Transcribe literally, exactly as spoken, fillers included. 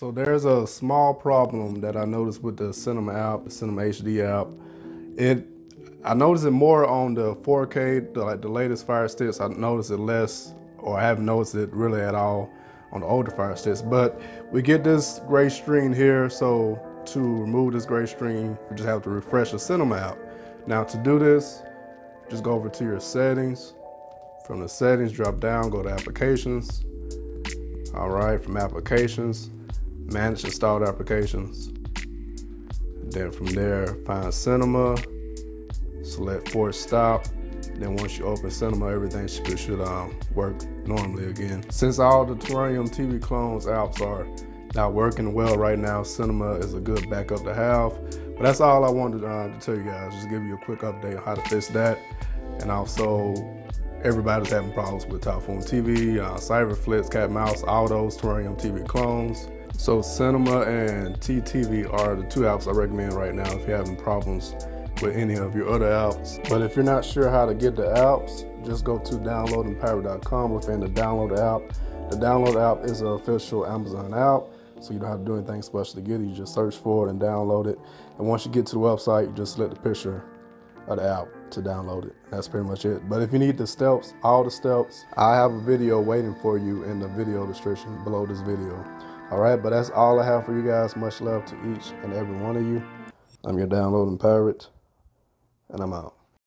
So there's a small problem that I noticed with the Cinema app, the Cinema H D app. It, I noticed it more on the four K, the, like the latest Fire Sticks. I noticed it less, or I haven't noticed it really at all on the older Fire Sticks. But we get this gray string here, so to remove this gray string, you just have to refresh the Cinema app. Now to do this, just go over to your settings. From the settings, drop down, go to applications. All right, from applications, manage installed applications. Then from there, find Cinema, select force stop. Then once you open Cinema, everything should, should um, work normally again. Since all the Terrarium T V clones apps are not working well right now, Cinema is a good backup to have. But that's all I wanted uh, to tell you guys, just give you a quick update on how to fix that. And also, everybody's having problems with Typhoon T V, uh, Cyberflix, Cat Mouse, all those Terrarium T V clones. So Cinema and T T V are the two apps I recommend right now if you're having problems with any of your other apps. But if you're not sure how to get the apps, just go to downloading pirate dot com within the download app. The download app is an official Amazon app, so you don't have to do anything special to get it. You just search for it and download it. And once you get to the website, you just select the picture of the app to download it. That's pretty much it. But if you need the steps, all the steps, I have a video waiting for you in the video description below this video. All right, but that's all I have for you guys. Much love to each and every one of you. I'm your Downloading Pirate, and I'm out.